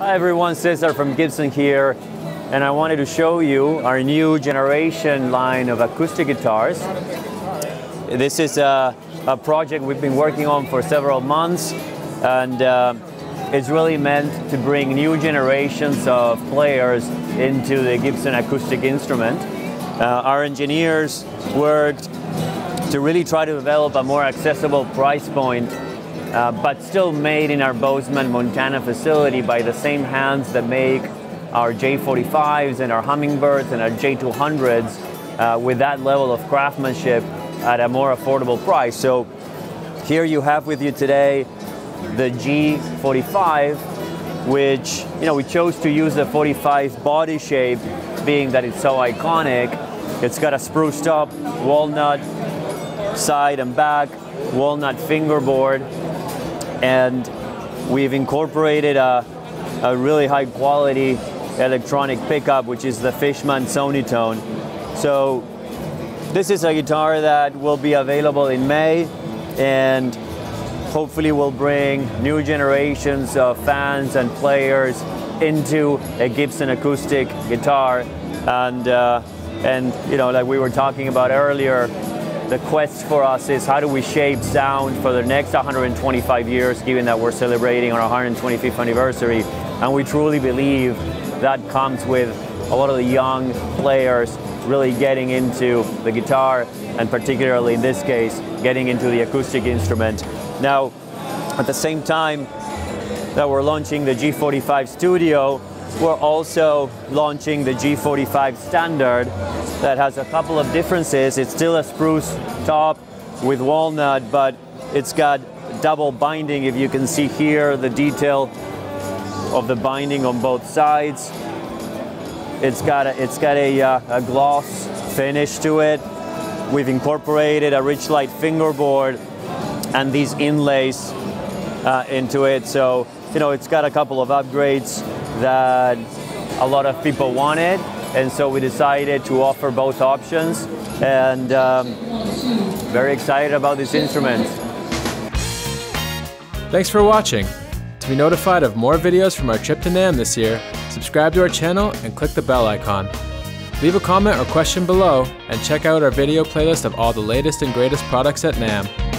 Hi everyone, Cesar from Gibson here, and I wanted to show you our new generation line of acoustic guitars. This is a project we've been working on for several months, and it's really meant to bring new generations of players into the Gibson acoustic instrument. Our engineers worked to really try to develop a more accessible price point, but still made in our Bozeman, Montana facility by the same hands that make our J45s and our Hummingbirds and our J200s with that level of craftsmanship at a more affordable price. So here you have with you today the G45, which, you know, we chose to use the 45 body shape, being that it's so iconic. It's got a spruced up walnut side and back, walnut fingerboard, and we've incorporated a really high quality electronic pickup, which is the Fishman Sonitone. So this is a guitar that will be available in May, and hopefully will bring new generations of fans and players into a Gibson acoustic guitar. And you know, like we were talking about earlier, the quest for us is how do we shape sound for the next 125 years, given that we're celebrating our 125th anniversary. And we truly believe that comes with a lot of the young players really getting into the guitar, and particularly in this case, getting into the acoustic instrument. Now, at the same time that we're launching the G-45 Studio, we're also launching the G-45 Standard that has a couple of differences. It's still a spruce top with walnut, but it's got double binding. If you can see here, the detail of the binding on both sides. It's got a gloss finish to it. We've incorporated a Richlite fingerboard and these inlays into it. So, you know, it's got a couple of upgrades that a lot of people wanted. And so we decided to offer both options, and very excited about these instruments. Thanks for watching. To be notified of more videos from our trip to NAMM this year, subscribe to our channel and click the bell icon. Leave a comment or question below, and check out our video playlist of all the latest and greatest products at NAMM.